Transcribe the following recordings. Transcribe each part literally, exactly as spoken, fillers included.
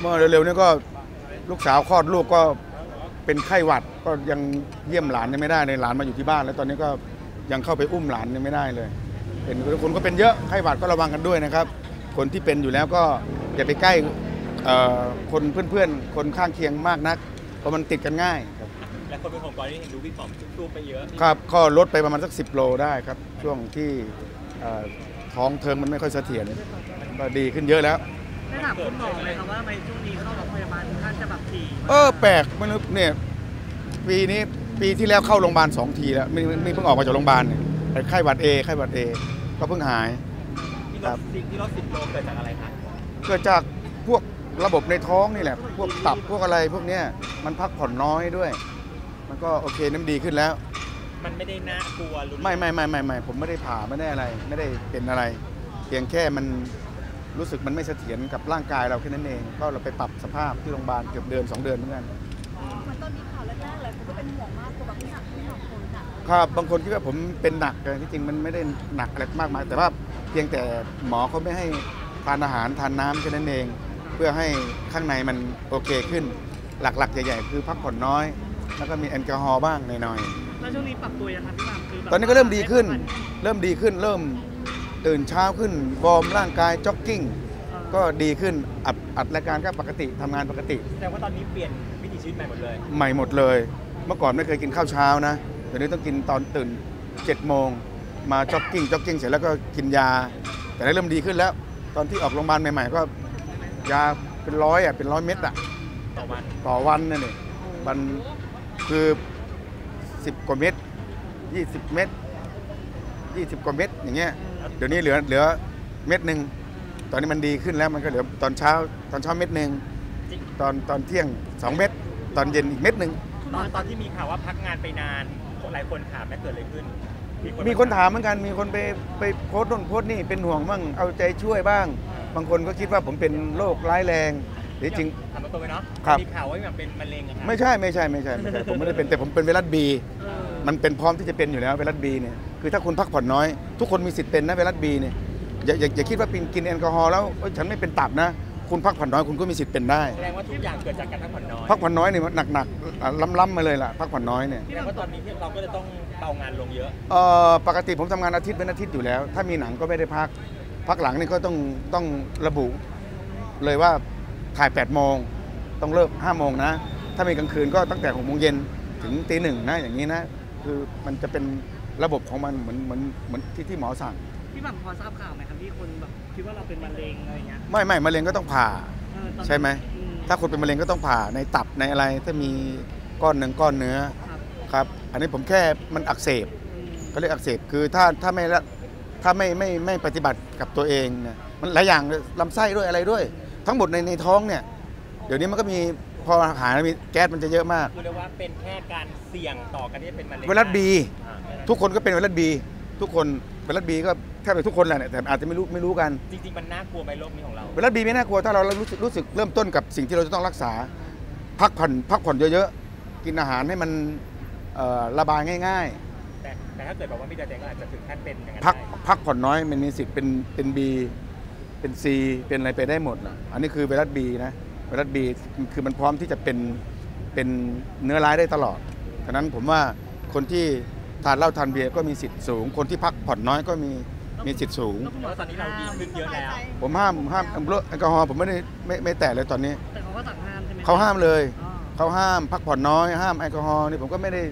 เมื่อเร็วๆนี้ก็ลูกสาวคลอดลูกก็เป็นไข้หวัดก็ยังเยี่ยมหลานยังไม่ได้เลยหลานมาอยู่ที่บ้านแล้วตอนนี้ก็ยังเข้าไปอุ้มหลานยังไม่ได้เลยเป็นคนก็เป็นเยอะไข้หวัดก็ระวังกันด้วยนะครับคนที่เป็นอยู่แล้วก็อย่าไปใกล้คนเพื่อนๆคนข้างเคียงมากนักเพราะมันติดกันง่ายครับและคนเป็นของปอยนี่เห็นดูพี่ป๋อมสู้ไปเยอะครับก็ลดไปประมาณสักสิบโลได้ครับช่วงที่ท้องเทิงมันไม่ค่อยเสถียรก็ดีขึ้นเยอะแล้วได้ถามคุณหมอเลยครับว่าทำไมช่วงนี้เข้าโรงพยาบาลท่านจะแบบทีเออแปลกมนุษย์เนี่ยปีนี้ปีที่แล้วเข้าโรงพยาบาลสองทีแล้วไม่ไม่เพิ่งออกมาจากโรงพยาบาลเนี่ยไข้หวัดเอไข้หวัดเอก็เพิ่งหายที่รถที่รถสิบโลเกิดจากอะไรครับเกิดจากพวกระบบในท้องนี่แหละพวกตับพวกอะไรพวกเนี้ยมันพักผ่อนน้อยด้วยมันก็โอเคน้ำดีขึ้นแล้วมันไม่ได้น่ากลัวหรือไม่ไม่ไม่ไม่ไม่ผมไม่ได้ผ่าไม่ได้อะไรไม่ได้เป็นอะไรเพียงแค่มันรู้สึกมันไม่เสถียรกับร่างกายเราแค่นั้นเองก็เราไปปรับสภาพที่โรงพยาบาลเกือบเดือนสองเดือนเหมือนกันมันตอนนี้ข่าวแรกๆเลยผมก็เป็นห่วงมากตัวบางอย่างที่ของคนอ่ะครับบางคนคิดว่าผมเป็นหนักแต่ที่จริงมันไม่ได้หนักอะไรมากมายแต่ว่าเพียงแต่หมอเขาไม่ให้ทานอาหารทานน้ำแค่นั้นเองเพื่อให้ข้างในมันโอเคขึ้นหลักๆใหญ่ๆคือพักผ่อนน้อยแล้วก็มีแอลกอฮอล์บ้างหน่อยๆแล้วช่วงนี้ปรับตัวยังครับพี่หม่ำคือตอนนี้ก็เริ่มดีขึ้นเริ่มดีขึ้นเริ่มตื่นเช้าขึ้นวอร์มร่างกายจ็อกกิ้งก็ดีขึ้นอัดอัดรายการก็ปกติทำงานปกติแต่ว่าตอนนี้เปลี่ยนวิถีชีวิตใหม่หมดเลยใหม่หมดเลยเมื่อก่อนไม่เคยกินข้าวเช้านะเดี๋ยวนี้ต้องกินตอนตื่นเจ็ดโมงมาจ็อกกิ้งจ็อกกิ้งเสร็จแล้วก็กินยาแต่ได้เริ่มดีขึ้นแล้วตอนที่ออกโรงพยาบาลใหม่ๆก็ยาเป็นร้อยอ่ะเป็นร้อยเม็ดอ่ะต่อวันต่อวันนั่นเองมันคือสิบกว่าเม็ดยี่สิบเม็ดยี่สิบกว่าเม็ดอย่างเงี้ยเดี๋ยวนี้เหลือเหลือเม็ดหนึ่งตอนนี้มันดีขึ้นแล้วมันก็เหลือตอนเช้าตอนเช้าเม็ดหนึ่งตอนตอนเที่ยงสองเม็ดตอนเย็นอีกเม็ดหนึ่งตอนตอนที่มีข่าวว่าพักงานไปนานหลายคนถามว่าเกิดอะไรขึ้นมีคนถามเหมือนกันมีคนไปไปโพสต์นู่นโพสต์นี่เป็นห่วงบ้างเอาใจช่วยบ้างบางคนก็คิดว่าผมเป็นโรคร้ายแรงหรือจริงถามตัวไปเนาะมีข่าวว่าแบบเป็นมะเร็งอะครับไม่ใช่ไม่ใช่ไม่ใช่ผมไม่ได้เป็นแต่ผมเป็นไวรัสบีมันเป็นพร้อมที่จะเป็นอยู่แล้วไวรัสบีเนี่ยคือถ้าคุณพักผ่อนน้อยทุกคนมีสิทธิ์เป็นนะไวรัสบีเนี่ยอย่าอย่าอย่าคิดว่าปินกินแอลกอฮอล์แล้วฉันไม่เป็นตับนะคุณพักผ่อนน้อยคุณก็มีสิทธิ์เป็นได้แสดงว่าทุกอย่างเกิดจากการพักผ่อนน้อยพักผ่อนน้อยเนี่ยหนักหนักล้ำๆมาเลยล่ะพักผ่อนน้อยเนี่ยแสดงว่าตอนนี้เราก็จะต้องเบางานลงเยอะเอ่อปกติผมทำงานอาทิตย์เป็นอาทิตย์อยู่แล้วถ้ามีหนังก็ไม่ได้พักพักหลังนี่ก็ต้องต้องระบุเลยว่าถ่ายแปดโมงต้องเลิกห้าโมงนะถ้ามีกลางคืนก็ตั้งแต่หกโมงเย็นถึงตีหนึ่งนะอย่างนี้นะคือมันจะเป็นระบบของมันเหมือนเหมือนเหมือนที่ที่หมอสั่งพี่หม่ำพอทราบข่าวไหมครับที่คนแบบคิดว่าเราเป็นมะเร็งอะไรเงี้ยไม่ไม่มะเร็งก็ต้องผ่าใช่ไหมถ้าคนเป็นมะเร็งก็ต้องผ่าในตับในอะไรถ้ามีก้อนหนึ่งก้อนเนื้อครับอันนี้ผมแค่มันอักเสบก็เรียกอักเสบคือถ้าถ้าไม่ถ้าไม่ไม่ไม่ปฏิบัติกับตัวเองนะมันหลายอย่างลำไส้ด้วยอะไรด้วยทั้งหมดในในท้องเนี่ยเดี๋ยวนี้มันก็มีพอหายมีแก๊สมันจะเยอะมากคือเรียกว่าเป็นแค่การเสี่ยงต่อกันที่เป็นมะเร็งไวรัสบีทุกคนก็เป็นไวรัสบีทุกคนไวรัสบีก็แทบจะทุกคนแหละแต่อาจจะไม่รู้ไม่รู้กันจริงๆมันน่ากลัวไหมโรคนี้ของเราไวรัสบีไม่น่ากลัวถ้าเรารู้สึกรู้สึกเริ่มต้นกับสิ่งที่เราจะต้องรักษาพักผ่อนพักผ่อนเยอะๆกินอาหารให้มันระบายง่ายๆแต่แต่ถ้าเกิดบอกว่าไม่ได้แต่ก็อาจจะถึงขั้นเป็นอย่างนั้นพักพักผ่อนน้อยมันมีสิทธิ์เป็นเป็นบีเป็นซีเป็นอะไรไปได้หมดอันนี้คือไวรัสบีนะไวรัสบีคือมันพร้อมที่จะเป็นเป็นเนื้อร้ายได้ตลอดฉะนั้นผมว่าคนที่ทานเหล้าทานเบียร์ก็มีสิทธิ์สูงคนที่พักผ่อนน้อยก็มีมีสิทธิ์สูงตอนนี้เราดีขึ้นเยอะแล้วผมห้ามห้ามแอลกอฮอล์ผมไม่ได้ไม่ไม่แตะเลยตอนนี้แต่เขาก็สั่งห้ามใช่ไหมเขาห้ามเลยเขาห้ามพักผ่อนน้อยห้ามแอลกอฮอล์นี่ผมก็ไม่ได้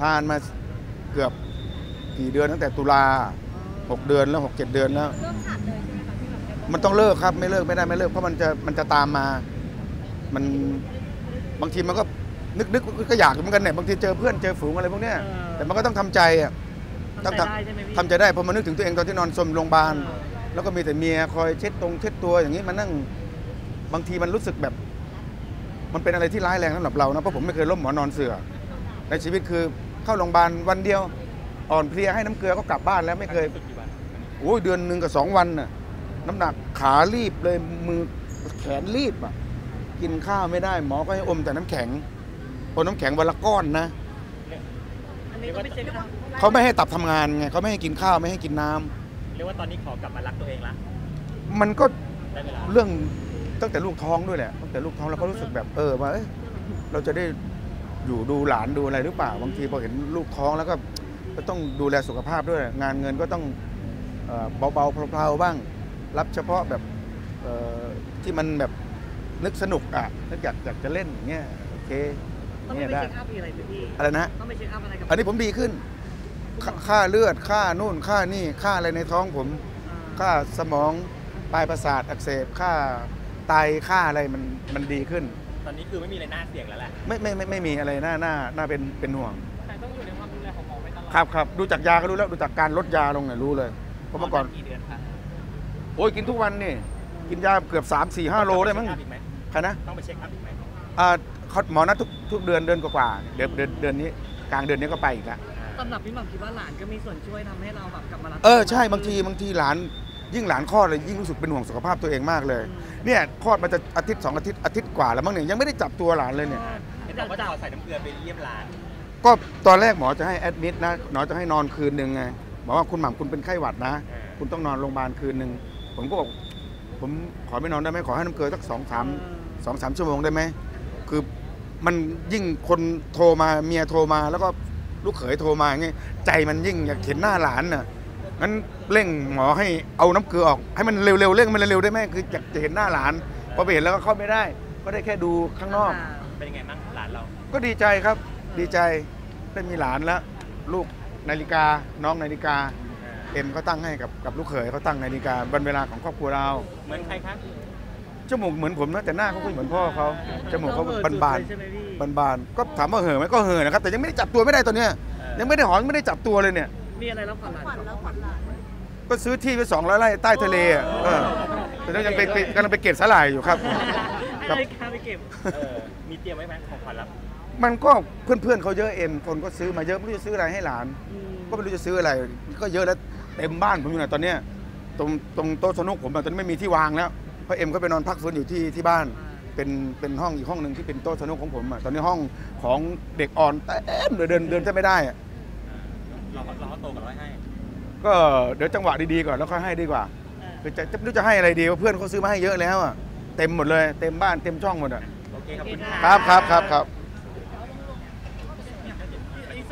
ทานมาเกือบกี่เดือนตั้งแต่ตุลาหกเดือนแล้วหกเจ็ดเดือนแล้วมันต้องเลิกครับไม่เลิกไม่ได้ไม่เลิกเพราะมันจะมันจะตามมามันบางทีมันก็นึกนึกก็อยากเหมือนกันเนี่ยบางทีเจอเพื่อนเจอฝูงอะไรพวกเนี้ยแต่มันก็ต้องทำใจอ่ะต้องทำใจได้พอมานึกถึงตัวเองตอนที่นอนสมโรงพยาบาลแล้วก็มีแต่เมียคอยเช็ดตรงเช็ดตัวอย่างนี้มันนั่งบางทีมันรู้สึกแบบมันเป็นอะไรที่ร้ายแรงสำหรับเรานะเพราะผมไม่เคยล้มหมอนนอนเสื่อในชีวิตคือเข้าโรงพยาบาลวันเดียวอ่อนเพลียให้น้ำเกลือก็กลับบ้านแล้วไม่เคยโอ้ยเดือนหนึ่งกับสองวันน่ะน้ำหนักขารีบเลยมือแขนรีบอ่ะกินข้าวไม่ได้หมอก็ให้อมแต่น้ำแข็งอมน้ำแข็งวันละก้อนนะเขาไม่ให้ตับทำงานไงเขาไม่ให้กินข้าวไม่ให้กินน้ำเรียกว่าตอนนี้ขอกลับมารักตัวเองละมันก็เรื่อง ตั้งแต่ลูกท้องด้วยแหละตั้งแต่ลูกท้องเราก็รู้สึกแบบเออว่าเราจะได้อยู่ดูหลานดูอะไรหรือเปล่าบางทีพอเห็นลูกท้องแล้วก็ต้องดูแลสุขภาพด้วยงานเงินก็ต้องเบาๆเพลาๆบ้างรับเฉพาะแบบที่มันแบบนึกสนุกอ่ะนึกอยากอยากจะเล่นอย่างเงี้ยโอเคต้องไม่เช็คอัพอะไรพี่อะไรนะต้องไม่เช็คอัพอะไรกับอันนี้ผมดีขึ้นค่าเลือดค่านู่นค่านี่ค่าอะไรในท้องผมค่าสมองปลายประสาทอักเสบค่าไตค่าอะไรมันมันดีขึ้นตอนนี้คือไม่มีอะไรน่าเสี่ยงแล้วแหละไม่ไม่ไม่ไม่มีอะไรน่าน่าน่าเป็นเป็นห่วงแต่ต้องอยู่ในความดูแลของหมอไปตลอดครับครับดูจากยาก็รู้แล้วดูจากการลดยาลงเนี่ยรู้เลยเพราะเมื่อก่อนกี่เดือนครับโอ้ยกินทุกวันนี่กินยาเกือบ สามสี่ห้า โลได้มั้งใครนะต้องไปเช็คอัพอีกไหมอ่าหมอนัดทุกทุกเดือนเดือนกว่าๆเดือนเดือนเดือนนี้กลางเดือนนี้ก็ไปอีกละสำหรับพี่หม่ำคิดว่าหลานก็มีส่วนช่วยทำให้เราแบบกลับมาเออใช่บางทีบางทีหลานยิ่งหลานคลอดเลยยิ่งรู้สึกเป็นห่วงสุขภาพตัวเองมากเลยเนี่ยคลอดมาจะอาทิตย์สองอาทิตย์อาทิตย์กว่าแล้วมั้งเนี่ยยังไม่ได้จับตัวหลานเลยเนี่ยแต่ว่าจะใส่น้ำเกลือไปเยี่ยมหลานก็ตอนแรกหมอจะให้แอดมิดนะหมอจะให้นอนคืนหนึ่งไงหมอว่าคุณหม่ำคุณเป็นไข้หวัดนะคุณต้องนอนโรงพยาบาลคืนหนึ่งผมก็บอกผมขอไม่นอนได้ไหมขอให้น้ำเกลือสักสองสามสองสามชั่วโมงได้ไหมคือมันยิ่งคนโทรมาเมียโทรมาแล้วก็ลูกเขยโทรมาอย่างงี้ใจมันยิ่งอยากเห็นหน้าหลานน่ะงั้นเร่งหมอให้เอาน้ำเกลือออกให้มันเร็วๆเร่งมันเร็วๆได้ไหมคืออยากจะเห็นหน้าหลานพอไปเห็นแล้วก็เข้าไม่ได้ก็ได้แค่ดูข้างนอกเป็นยังไงบ้างหลานเราก็ดีใจครับดีใจได้มีหลานแล้วลูกนาฬิกาน้องนาฬิกาเอ็มเขาตั้งให้กับกับลูกเขยเขาตั้งนาฬิกาวันเวลาของครอบครัวเราเหมือนใครครับจมูกเหมือนผมนะแต่หน้าเขาเหมือนพ่อเขาจมูกเขาบานบานบานบานก็ถามว่าเห่อไหมก็เห่อนะครับแต่ยังไม่ได้จับตัวไม่ได้ตอนเนี้ยยังไม่ได้หอนไม่ได้จับตัวเลยเนี่ยมีอะไรรับขวัญหลานก็ซื้อที่ไปสองร้อยไร่ใต้ทะเลแต่ยังไปกำลังไปเก็บสาหร่ายอยู่ครับอะไรคะไปเก็บมีเตรียมไว้ไหมของขวัญรับมันก็เพื่อนเพื่อนเขาเยอะเอ็มคนก็ซื้อมาเยอะไม่รู้จะซื้ออะไรให้หลานก็ไม่รู้จะซื้ออะไรก็เยอะแล้วเต็มบ้านผมอยู่นะตอนเนี้ยตรงตรงโต๊ะสนุกผมตอนนี้ไม่มีที่วางแล้วเพราะเอ็มก็ไปนอนพักฟื้นอยู่ที่ที่บ้านเป็นเป็นห้องอีกห้องหนึ่งที่เป็นโต๊ะสนุกของผมอ่ะตอนนี้ห้องของเด็กอ่อนเต็มเลยเดินเดินจะไม่ได้อ่ะเราเราโตกับเราให้ก็เดี๋ยวจังหวะดีๆก่อนแล้วค่อยให้ดีกว่าคือจะรู้จะให้อะไรดีว่าเพื่อนเขาซื้อมาให้เยอะแล้วอ่ะเต็มหมดเลยเต็มบ้านเต็มช่องหมดอ่ะโอเคครับครับครับครับ